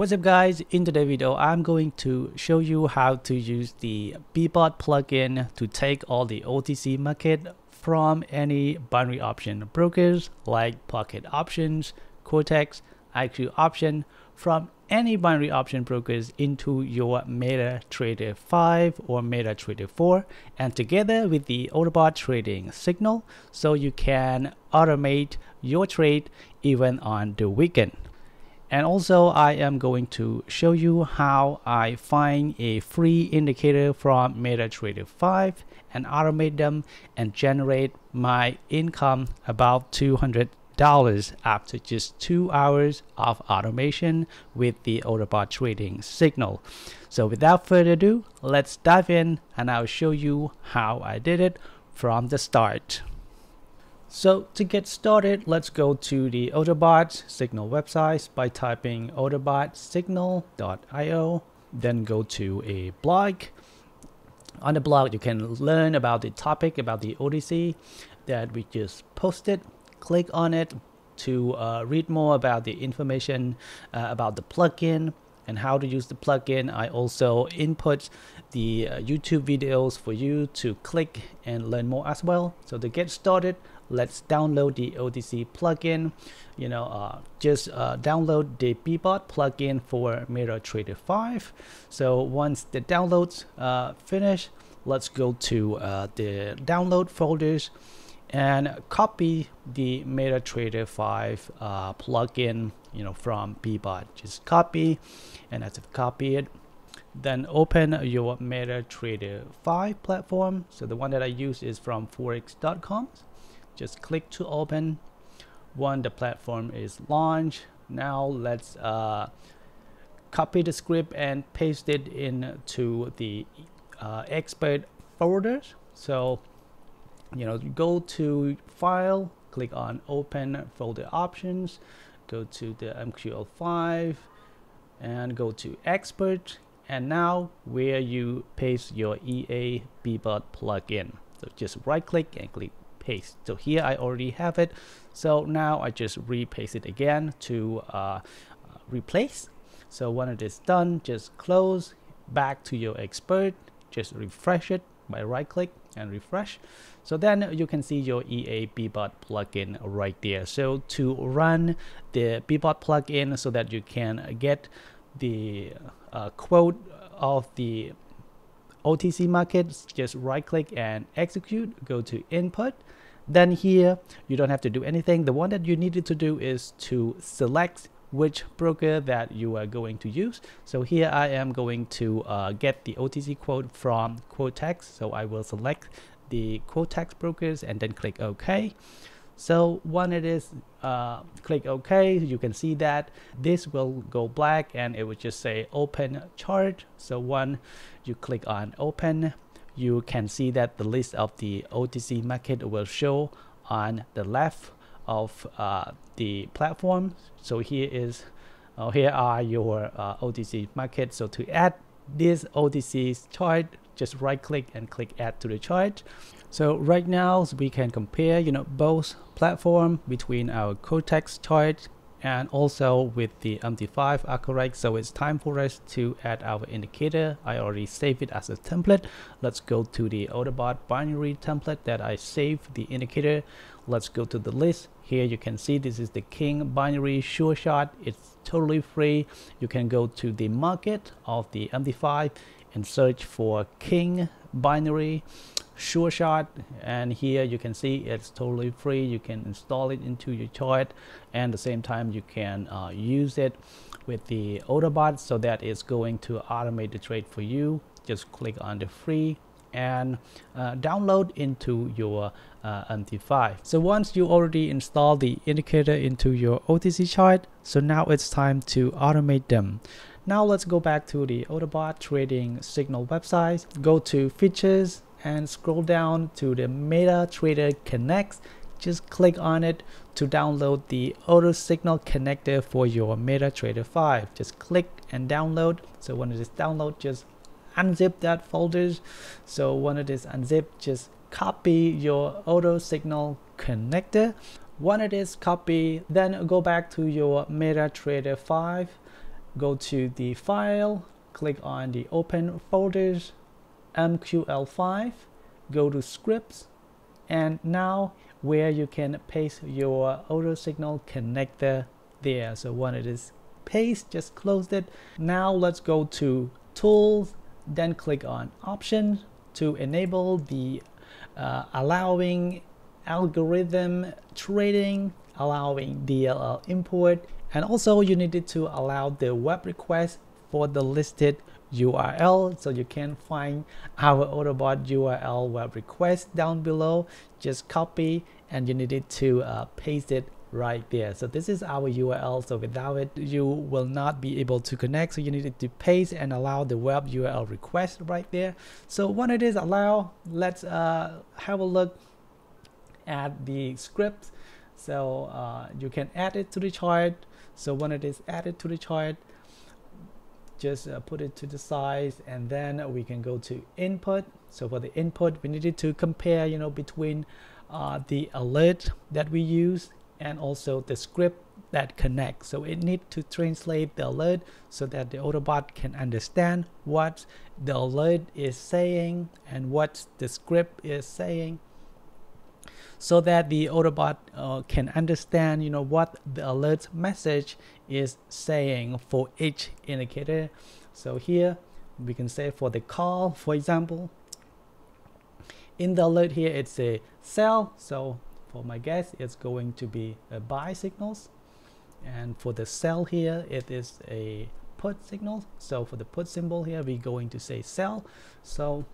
What's up guys, in today's video I'm going to show you how to use the BeBot plugin to take all the OTC market from any binary option brokers like Pocket Options, Quotex, IQ Option, from any binary option brokers into your MetaTrader 5 or MetaTrader 4, and together with the Autobot trading signal, so you can automate your trade even on the weekend. And also I am going to show you how I find a free indicator from MetaTrader 5 and automate them and generate my income about $200 after just 2 hours of automation with the Autobot trading signal. So without further ado, let's dive in and I'll show you how I did it from the start. So to get started, let's go to the Autobot signal website by typing autobotsignal.io, then go to a blog. On the blog, you can learn about the topic about the OTC that we just posted. Click on it to read more about the information about the plugin and how to use the plugin. I also input the YouTube videos for you to click and learn more as well. So to get started, let's download the OTC plugin. Download the BeBot plugin for MetaTrader 5. So once the downloads finish, let's go to the download folders and copy the MetaTrader 5 plugin, from BeBot. Just copy, and as I've copied, then open your MetaTrader 5 platform. So the one that I use is from forex.com. Just click to open. Once the platform is launched, now let's copy the script and paste it into the export folders. So go to file, click on open folder options, go to the MQL5 and go to export, and now where you paste your EA BeBot plugin, so just right click and click paste. So here I already have it, so now I just repaste it again to replace. So when it is done, just close, back to your export, just refresh it by right click and refresh. So then you can see your EA BeBot plugin right there. So to run the BeBot plugin so that you can get the quote of the OTC markets, just right click and execute, go to input. Then here you don't have to do anything. The one that you needed to do is to select which broker that you are going to use. So here I am going to get the OTC quote from Quotex, so I will select the Quotex brokers and then click OK. So when it is click OK, you can see that this will go black and it will just say open chart. So when you click on open, you can see that the list of the OTC market will show on the left of the platform. So here are your OTC markets. So to add this OTC chart, just right click and click add to the chart. So right now we can compare both platform between our Quotex chart and also with the MT5 are correct. So it's time for us to add our indicator. I already saved it as a template. Let's go to the Autobot binary template that I saved the indicator. Let's go to the list. Here you can see this is the King binary sure shot. It's totally free. You can go to the market of the MT5 and search for King binary sure shot, and here you can see it's totally free. You can install it into your chart, and at the same time you can use it with the Autobot, so that it's going to automate the trade for you. Just click on the free and download into your MT5. So once you already install the indicator into your OTC chart, so now it's time to automate them. Now let's go back to the Autobot trading signal website, go to features and scroll down to the MetaTrader Connect. Just click on it to download the AutoSignal Connector for your MetaTrader 5. Just click and download. So when it is download, just unzip that folders. So when it is unzipped, just copy your AutoSignal Connector. When it is copied, then go back to your MetaTrader 5 go to the file, click on the open folders, MQL5, go to scripts, and now where you can paste your AutoSignal Connector there. So when it is paste, just close it. Now let's go to tools, then click on option to enable the allowing algorithm trading, allowing DLL import, and also you needed to allow the web request for the listed URL. So you can find our Autobot URL web request down below, just copy, and you needed to paste it right there. So this is our URL, so without it you will not be able to connect, so you needed to paste and allow the web URL request right there. So when it is allowed, let's have a look at the script. So you can add it to the chart. So when it is added to the chart, just put it to the side, and then we can go to input. So for the input, we needed to compare, you know, between the alert that we use and also the script that connects. So it needs to translate the alert so that the Autobot can understand what the alert is saying and what the script is saying, so that the Autobot can understand, you know, what the alert message is saying for each indicator. So here we can say for the call, for example, in the alert here it's a sell, so for my guess it's going to be a buy signals, and for the sell here it is a put signal. So for the put symbol here we're going to say sell. So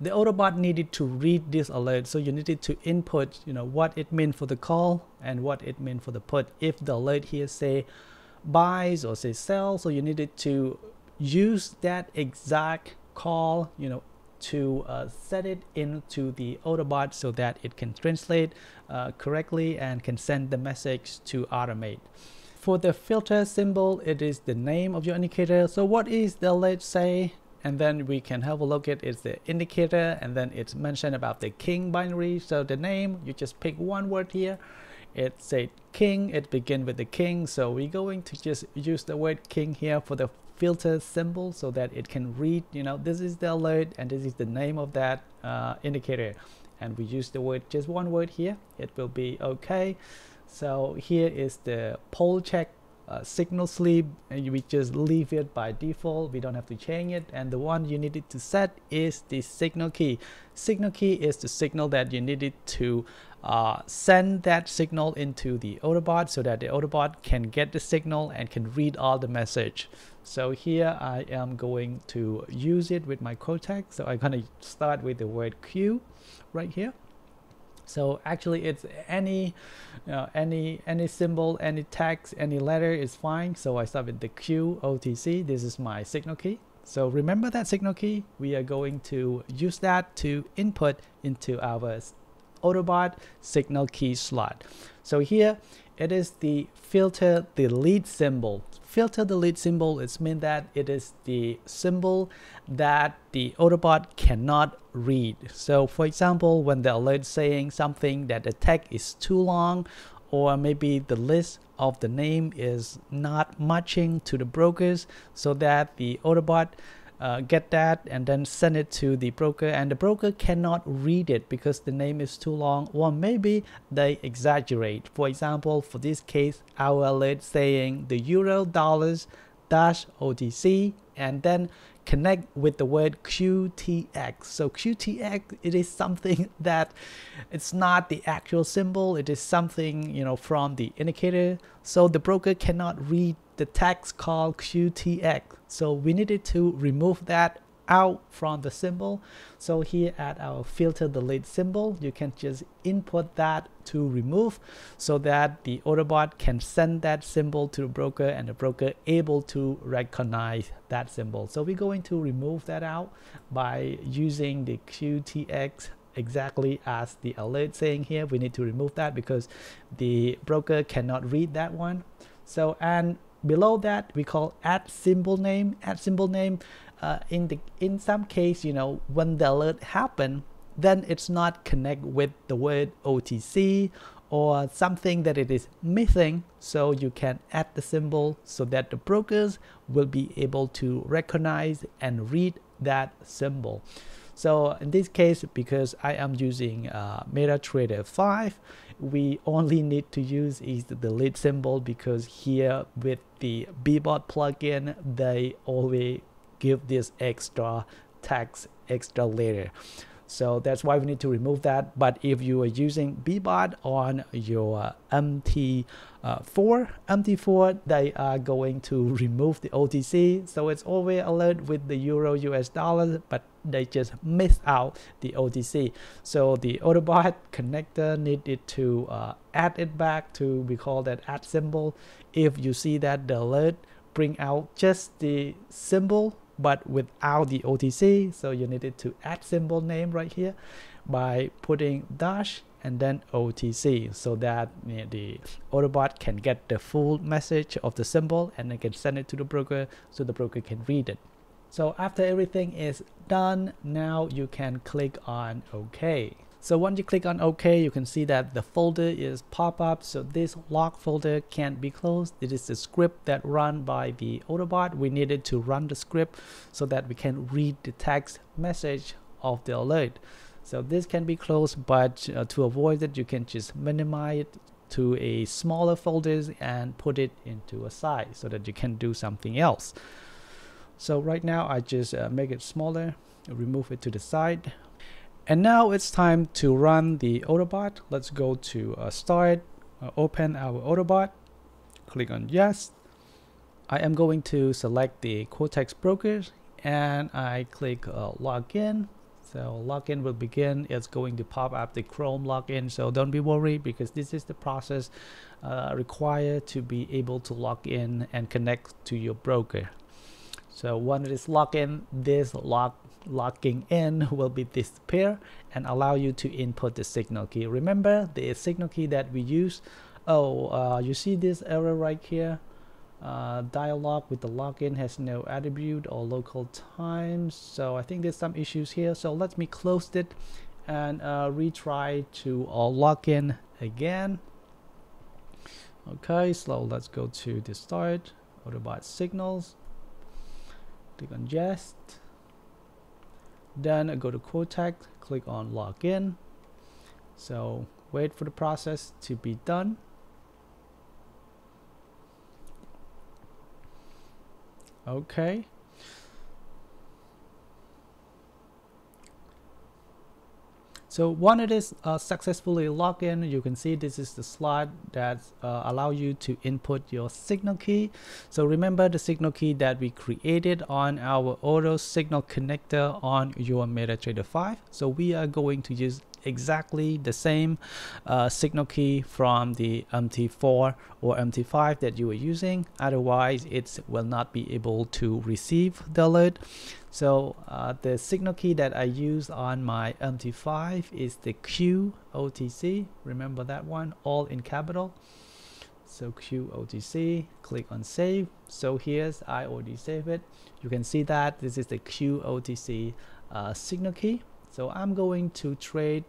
the Autobot needed to read this alert, so you needed to input, you know, what it meant for the call and what it meant for the put. If the alert here say buys or say sell, so you needed to use that exact call, you know, to set it into the Autobot so that it can translate correctly and can send the message to automate. For the filter symbol, it is the name of your indicator. So what is the alert say? And then we can have a look at it's the indicator, and then it's mentioned about the king binary. So the name, you just pick one word here. It said king, it begins with the king. So we're going to just use the word king here for the filter symbol so that it can read, you know, this is the alert and this is the name of that indicator. And we use the word, just one word here, it will be okay. So here is the poll check signal sleep, and we just leave it by default, we don't have to change it. And the one you needed to set is the signal key. Signal key is the signal that you needed to send that signal into the Autobot so that the Autobot can get the signal and can read all the message. So here I am going to use it with my Quotex, so I'm going to start with the word Q right here. So actually it's any, you know, any symbol, any text, any letter is fine. So I start with the Q, OTC. This is my signal key. So remember that signal key, we are going to use that to input into our Autobot signal key slot. So here it is the filter delete symbol. Filter delete symbol, it means that it is the symbol that the Autobot cannot read. So for example, when the alert saying something that the text is too long, or maybe the list of the name is not matching to the brokers, so that the Autobot get that and then send it to the broker, and the broker cannot read it because the name is too long, or maybe they exaggerate. For example, for this case, our alert saying the euro dollars dash OTC, and then connect with the word QTX. So QTX, it is something that it's not the actual symbol, it is something, you know, from the indicator. So the broker cannot read the text called QTX. So we needed to remove that out from the symbol. So here at our filter delete symbol, you can just input that to remove so that the Autobot can send that symbol to the broker and the broker able to recognize that symbol. So we're going to remove that out by using the QTX exactly as the alert saying here. We need to remove that because the broker cannot read that one. So, and below that we call add symbol name. Add symbol name, in some case, you know, when the alert happen, then it's not connect with the word OTC or something that it is missing, so you can add the symbol so that the brokers will be able to recognize and read that symbol. So in this case, because I am using MetaTrader 5, we only need to use is the delete symbol, because here with the BeBot plugin, they always give this extra text, extra layer. So that's why we need to remove that. But if you are using BeBot on your MT4, they are going to remove the OTC, so it's always alert with the euro US dollars, but they just missed out the OTC. So the Autobot connector needed to add it back to, we call that add symbol. If you see that the alert bring out just the symbol but without the OTC, so you needed to add symbol name right here by putting dash and then OTC, so that the Autobot can get the full message of the symbol and they can send it to the broker so the broker can read it. So after everything is done, now you can click on OK. So once you click on OK, you can see that the folder is pop up. So this log folder can't be closed. It is the script that run by the Autobot. We needed to run the script so that we can read the text message of the alert. So this can be closed, but to avoid it, you can just minimize it to a smaller folders and put it into a side so that you can do something else. So right now I just make it smaller, remove it to the side. And now it's time to run the Autobot. Let's go to Start, open our Autobot, click on Yes. I am going to select the Quotex brokers and I click Login. So login will begin. It's going to pop up the Chrome login. So don't be worried, because this is the process required to be able to log in and connect to your broker. So when it is logged in, this logging in will be disappear and allow you to input the signal key. Remember the signal key that we use. You see this error right here. Dialog with the login has no attribute or local time. So I think there's some issues here. So let me close it and retry to log in again. Okay, so let's go to the Start, Autobot Signals. Click on Yes, then I go to Quotex, click on Login. So wait for the process to be done. Okay. So when it is successfully logged in, you can see this is the slot that allow you to input your signal key. So remember the signal key that we created on our AutoSignal Connector on your MetaTrader 5. So we are going to use exactly the same signal key from the MT4 or MT5 that you are using. Otherwise, it will not be able to receive the alert. So the signal key that I used on my MT5 is the QOTC. Remember that one, all in capital. So QOTC, click on Save. So here's, I already saved it. You can see that this is the QOTC signal key. So I'm going to trade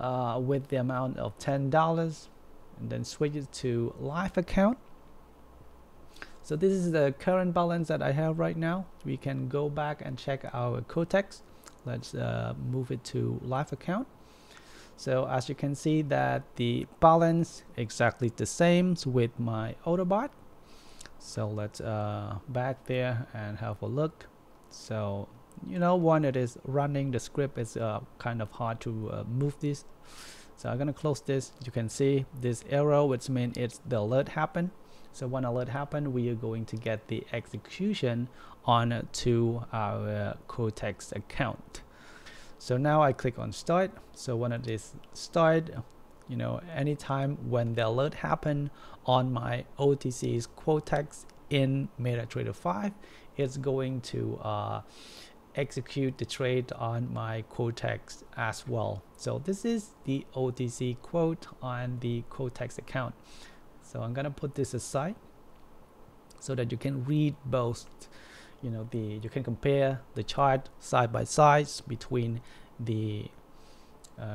with the amount of $10 and then switch it to live account. So this is the current balance that I have right now. We can go back and check our Quotex. Let's move it to live account. So as you can see that the balance exactly the same with my Autobot. So let's back there and have a look. So you know, when it is running the script, it's kind of hard to move this. So I'm gonna close this. You can see this arrow, which means it's the alert happened. So when alert happened, we are going to get the execution on to our Quotex account. So now I click on Start. So when it is start, you know, anytime when the alert happened on my OTC's Quotex in MetaTrader 5, it's going to execute the trade on my Quotex as well. So this is the OTC quote on the Quotex account. So I'm gonna put this aside so that you can read both, you know, you can compare the chart side by side between the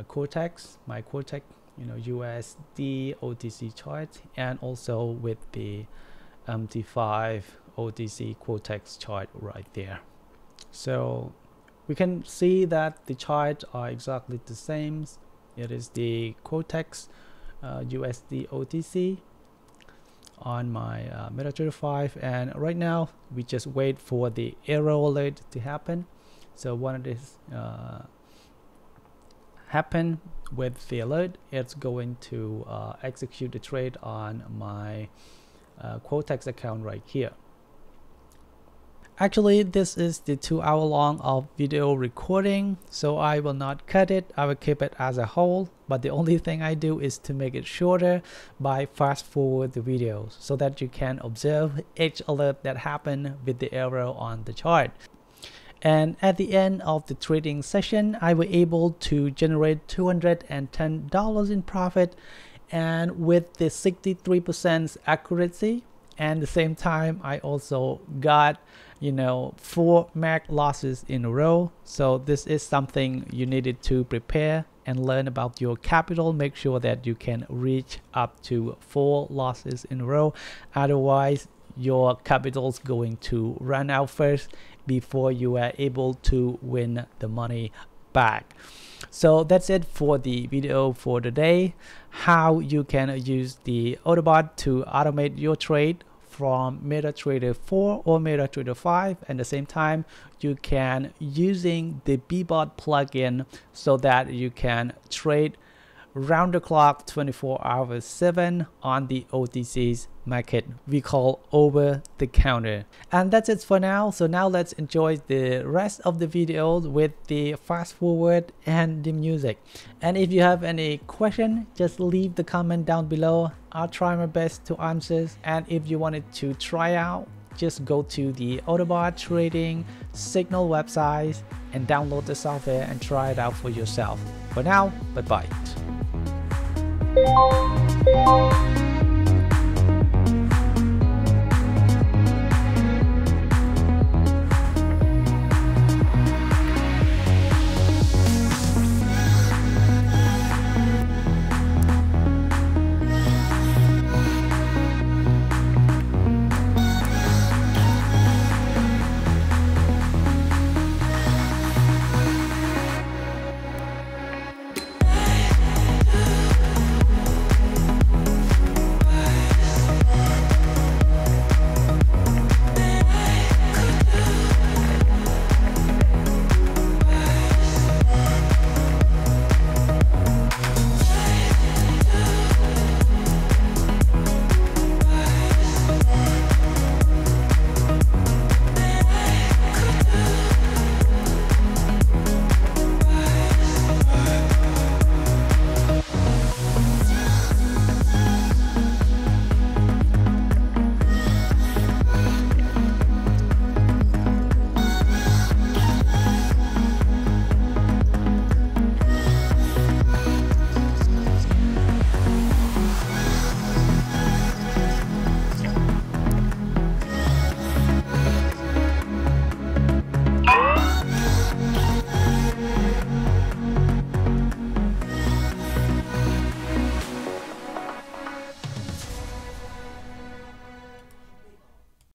Quotex, my Quotex USD OTC chart, and also with the MT5 OTC Quotex chart right there. So we can see that the charts are exactly the same. It is the Quotex USD OTC on my MetaTrader 5, and right now we just wait for the error alert to happen. So when it is happen with the alert, it's going to execute the trade on my Quotex account right here. Actually, this is the 2-hour-long of video recording, so I will not cut it. I will keep it as a whole, but the only thing I do is to make it shorter by fast forward the videos so that you can observe each alert that happened with the arrow on the chart. And at the end of the trading session, I was able to generate $210 in profit, and with the 63% accuracy. And at the same time, I also got 4 MAC losses in a row. So this is something you needed to prepare and learn about your capital. Make sure that you can reach up to 4 losses in a row. Otherwise, your capital's going to run out first before you are able to win the money back. So that's it for the video for today. How you can use the Autobot to automate your trade from MetaTrader 4 or MetaTrader 5, and at the same time you can using the BeBot plugin so that you can trade round the clock 24/7 on the OTC's market we call over the counter. And that's it for now. So now let's enjoy the rest of the video with the fast forward and the music. And if you have any question, just leave the comment down below. I'll try my best to answer. And if you wanted to try out, just go to the Autobot Trading Signal website and download the software and try it out for yourself. For now, bye bye.